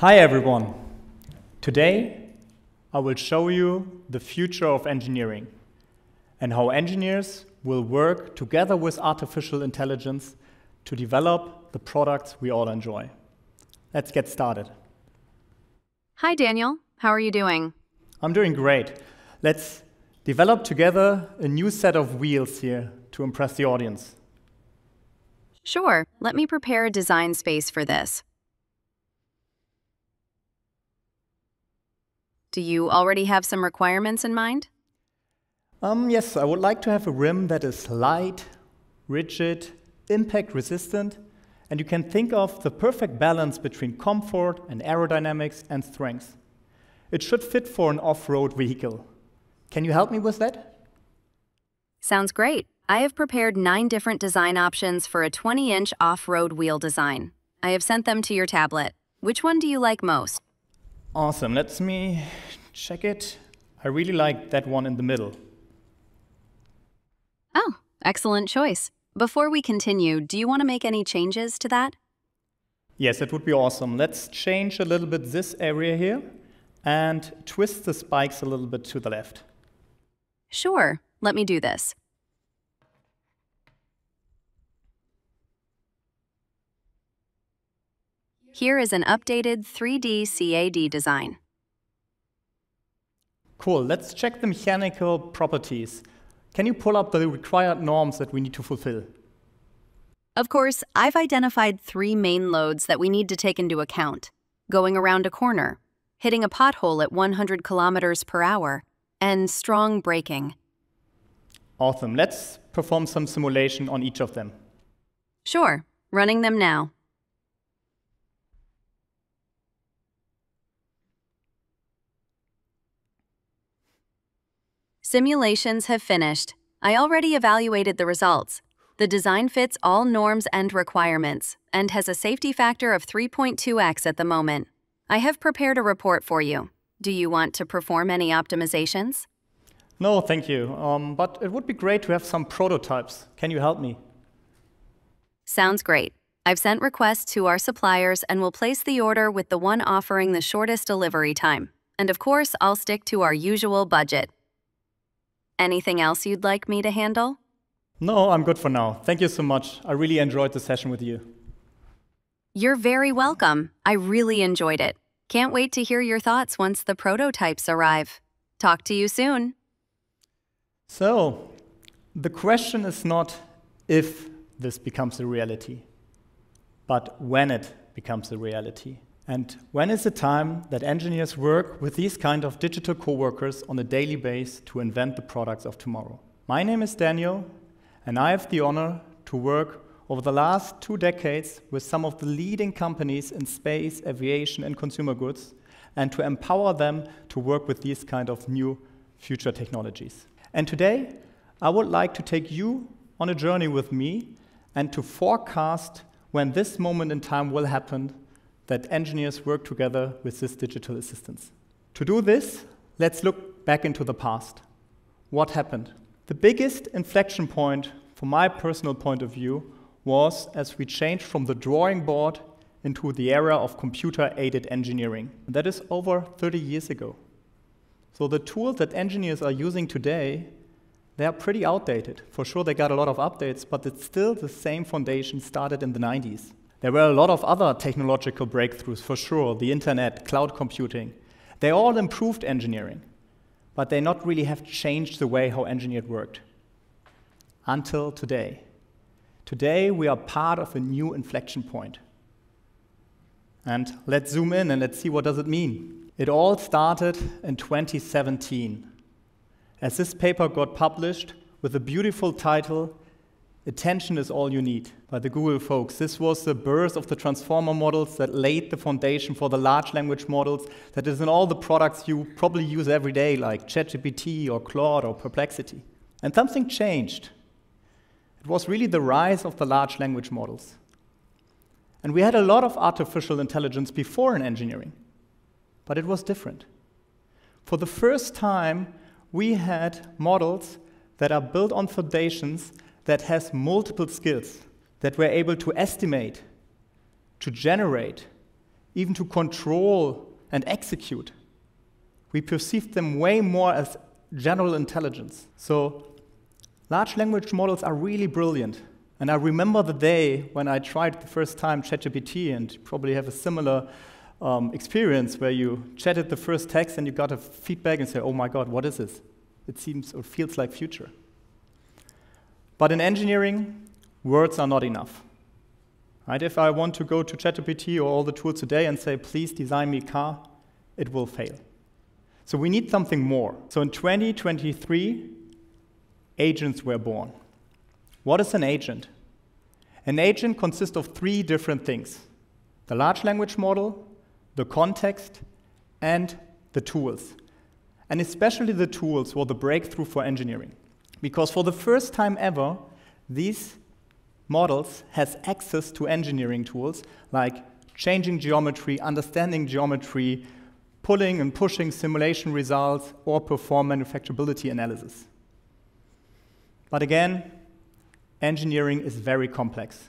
Hi everyone. Today I will show you the future of engineering and how engineers will work together with artificial intelligence to develop the products we all enjoy. Let's get started. Hi Daniel, how are you doing? I'm doing great. Let's develop together a new set of wheels here to impress the audience. Sure, let me prepare a design space for this. Do you already have some requirements in mind? Yes, I would like to have a rim that is light, rigid, impact resistant, and you can think of the perfect balance between comfort and aerodynamics and strength. It should fit for an off-road vehicle. Can you help me with that? Sounds great. I have prepared 9 different design options for a 20-inch off-road wheel design. I have sent them to your tablet. Which one do you like most? Awesome, let me check it. I really like that one in the middle. Oh, excellent choice. Before we continue, do you want to make any changes to that? Yes, it would be awesome. Let's change a little bit this area here and twist the spikes a little bit to the left. Sure, let me do this. Here is an updated 3D CAD design. Cool, let's check the mechanical properties. Can you pull up the required norms that we need to fulfill? Of course, I've identified 3 main loads that we need to take into account. Going around a corner, hitting a pothole at 100 km/h, and strong braking. Awesome, let's perform some simulation on each of them. Sure, running them now. Simulations have finished. I already evaluated the results. The design fits all norms and requirements and has a safety factor of 3.2x at the moment. I have prepared a report for you. Do you want to perform any optimizations? No, thank you. But it would be great to have some prototypes. Can you help me? Sounds great. I've sent requests to our suppliers and will place the order with the one offering the shortest delivery time. And of course, I'll stick to our usual budget. Anything else you'd like me to handle? No, I'm good for now. Thank you so much. I really enjoyed the session with you. You're very welcome. I really enjoyed it. Can't wait to hear your thoughts once the prototypes arrive. Talk to you soon. So, the question is not if this becomes a reality, but when it becomes a reality. And when is the time that engineers work with these kind of digital co-workers on a daily basis to invent the products of tomorrow? My name is Daniel, and I have the honor to work over the last 2 decades with some of the leading companies in space, aviation, and consumer goods, and to empower them to work with these kind of new future technologies. And today, I would like to take you on a journey with me and to forecast when this moment in time will happen that engineers work together with this digital assistance. To do this, let's look back into the past. What happened? The biggest inflection point, from my personal point of view, was as we changed from the drawing board into the era of computer-aided engineering. And that is over 30 years ago. So the tools that engineers are using today, they are pretty outdated. For sure, they got a lot of updates, but it's still the same foundation started in the 90s. There were a lot of other technological breakthroughs, for sure, the internet, cloud computing. They all improved engineering, but they not really have changed the way how engineers worked. Until today. Today, we are part of a new inflection point. And let's zoom in and let's see what does it mean. It all started in 2017, as this paper got published with a beautiful title, "Attention is all you need," by the Google folks. This was the birth of the transformer models that laid the foundation for the large language models that is in all the products you probably use every day, like ChatGPT or Claude or Perplexity. And something changed. It was really the rise of the large language models. And we had a lot of artificial intelligence before in engineering, but it was different. For the first time, we had models that are built on foundations that has multiple skills, that we're able to estimate, to generate, even to control and execute. We perceived them way more as general intelligence. So large language models are really brilliant. And I remember the day when I tried the first time ChatGPT, and you probably have a similar experience where you chatted the first text and you got a feedback and say, oh my God, what is this? It seems or feels like future. But in engineering, words are not enough. Right? If I want to go to ChatGPT or all the tools today and say, please design me a car, it will fail. So we need something more. So in 2023, agents were born. What is an agent? An agent consists of three different things: the large language model, the context, and the tools. And especially the tools were the breakthrough for engineering. Because for the first time ever, these models has access to engineering tools like changing geometry, understanding geometry, pulling and pushing simulation results, or perform manufacturability analysis. But again, engineering is very complex.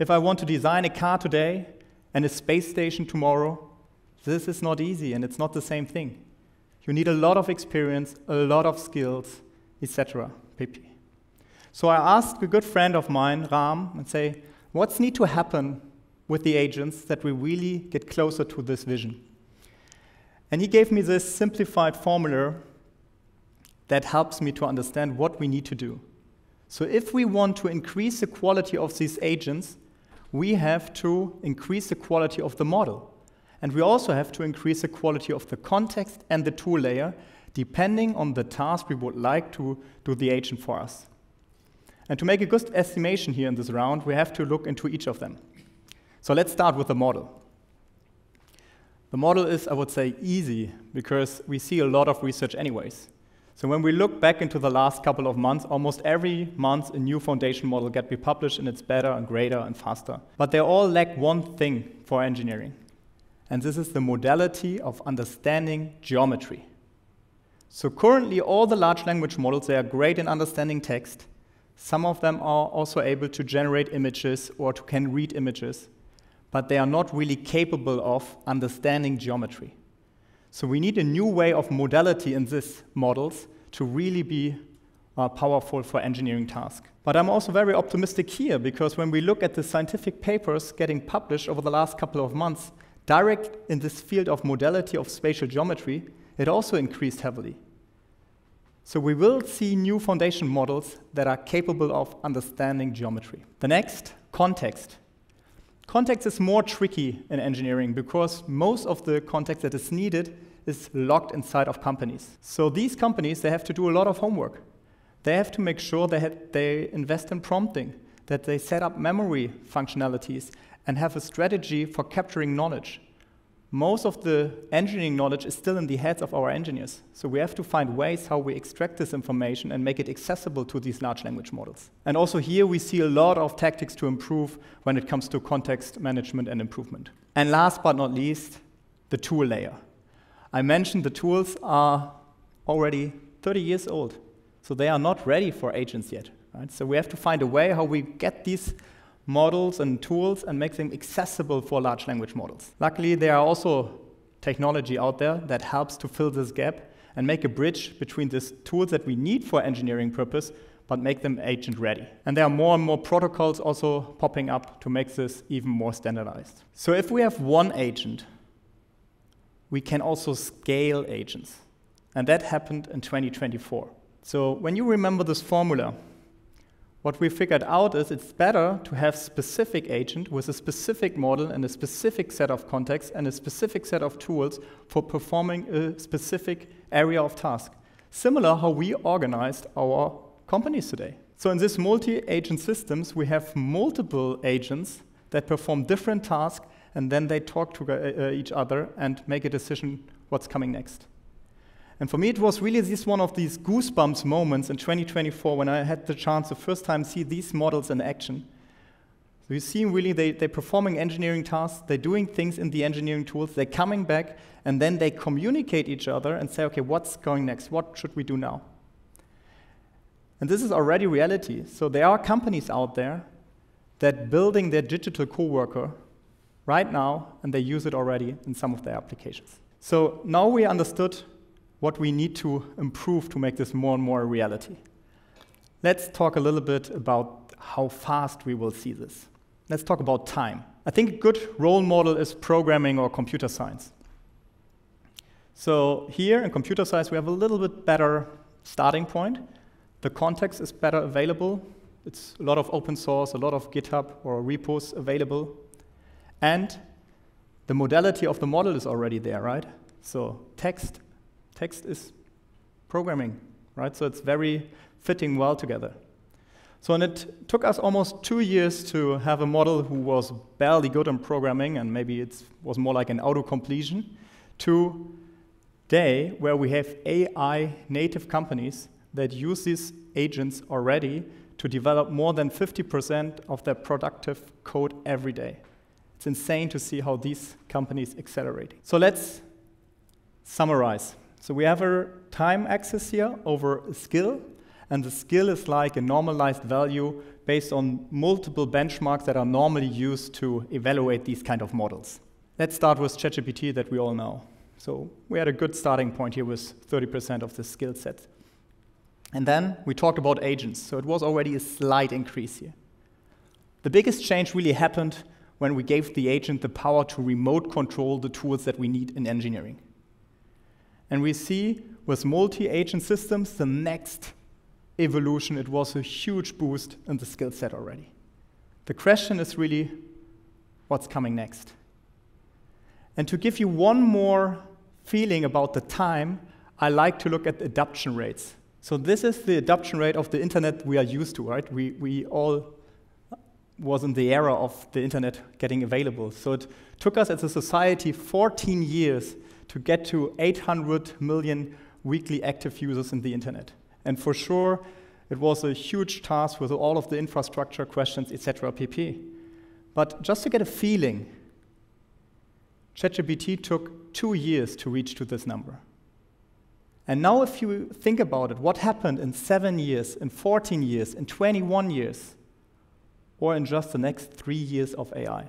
If I want to design a car today and a space station tomorrow, this is not easy and it's not the same thing. You need a lot of experience, a lot of skills, etc. So I asked a good friend of mine, Ram, and say, what's need to happen with the agents that we really get closer to this vision? And he gave me this simplified formula that helps me to understand what we need to do. So if we want to increase the quality of these agents, we have to increase the quality of the model. And we also have to increase the quality of the context and the tool layer, depending on the task we would like to do the agent for us. And to make a good estimation here in this round, we have to look into each of them. So let's start with the model. The model is, I would say, easy, because we see a lot of research anyways. So when we look back into the last couple of months, almost every month a new foundation model gets published, and it's better and greater and faster. But they all lack one thing for engineering. And this is the modality of understanding geometry. So currently, all the large language models, they are great in understanding text. Some of them are also able to generate images or can read images, but they are not really capable of understanding geometry. So we need a new way of modality in these models to really be powerful for engineering tasks. But I'm also very optimistic here, because when we look at the scientific papers getting published over the last couple of months, direct in this field of modality of spatial geometry, it also increased heavily. So we will see new foundation models that are capable of understanding geometry. The next, context. Context is more tricky in engineering, because most of the context that is needed is locked inside of companies. So these companies, they have to do a lot of homework. They have to make sure they invest in prompting, that they set up memory functionalities, and have a strategy for capturing knowledge. Most of the engineering knowledge is still in the heads of our engineers. So we have to find ways how we extract this information and make it accessible to these large language models. And also here we see a lot of tactics to improve when it comes to context management and improvement. And last but not least, the tool layer. I mentioned the tools are already 30 years old. So they are not ready for agents yet. Right? So we have to find a way how we get these models and tools and make them accessible for large language models. Luckily, there are also technology out there that helps to fill this gap and make a bridge between these tools that we need for engineering purpose, but make them agent ready. And there are more and more protocols also popping up to make this even more standardized. So if we have one agent, we can also scale agents. And that happened in 2024. So when you remember this formula, what we figured out is it's better to have a specific agent with a specific model and a specific set of contexts and a specific set of tools for performing a specific area of task. Similar how we organized our companies today. So in this multi-agent systems, we have multiple agents that perform different tasks, and then they talk to each other and make a decision what's coming next. And for me, it was really this one of these goosebumps moments in 2024 when I had the chance the first time to see these models in action. So you see, really, they're performing engineering tasks, they're doing things in the engineering tools, they're coming back, and then they communicate each other and say, okay, what's going next? What should we do now? And this is already reality. So there are companies out there that building their digital coworker right now, and they use it already in some of their applications. So now we understood what we need to improve to make this more and more a reality. Let's talk a little bit about how fast we will see this. Let's talk about time. I think a good role model is programming or computer science. So here in computer science, we have a little bit better starting point. The context is better available. It's a lot of open source, a lot of GitHub or repos available. And the modality of the model is already there, right? So text is programming, right? So it's very fitting well together. So and it took us almost 2 years to have a model who was barely good in programming, and maybe it was more like an auto-completion, to today where we have AI native companies that use these agents already to develop more than 50% of their productive code every day. It's insane to see how these companies accelerate. So let's summarize. So we have a time axis here over a skill, and the skill is like a normalized value based on multiple benchmarks that are normally used to evaluate these kind of models. Let's start with ChatGPT that we all know. So we had a good starting point here with 30% of the skill set. And then we talked about agents, so it was already a slight increase here. The biggest change really happened when we gave the agent the power to remote control the tools that we need in engineering. And we see with multi-agent systems, the next evolution, it was a huge boost in the skill set already. The question is really, what's coming next? And to give you one more feeling about the time, I like to look at adoption rates. So this is the adoption rate of the internet we are used to, right? We all was in the era of the internet getting available. So it took us as a society 14 years to get to 800 million weekly active users in the internet. And for sure, it was a huge task with all of the infrastructure questions, etc. pp. But just to get a feeling, ChatGPT took 2 years to reach to this number. And now if you think about it, what happened in 7 years, in 14 years, in 21 years, or in just the next 3 years of AI?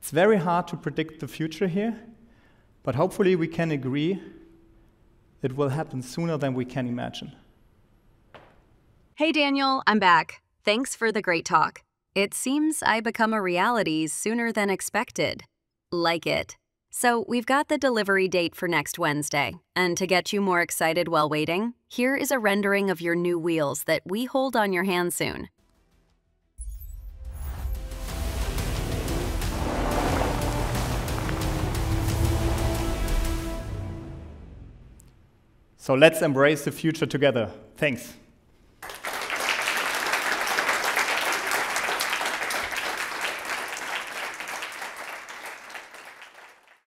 It's very hard to predict the future here, but hopefully we can agree it will happen sooner than we can imagine. Hey Daniel, I'm back. Thanks for the great talk. It seems I become a reality sooner than expected. Like it. So we've got the delivery date for next Wednesday, and to get you more excited while waiting, here is a rendering of your new wheels that we hold on your hand soon. So let's embrace the future together. Thanks.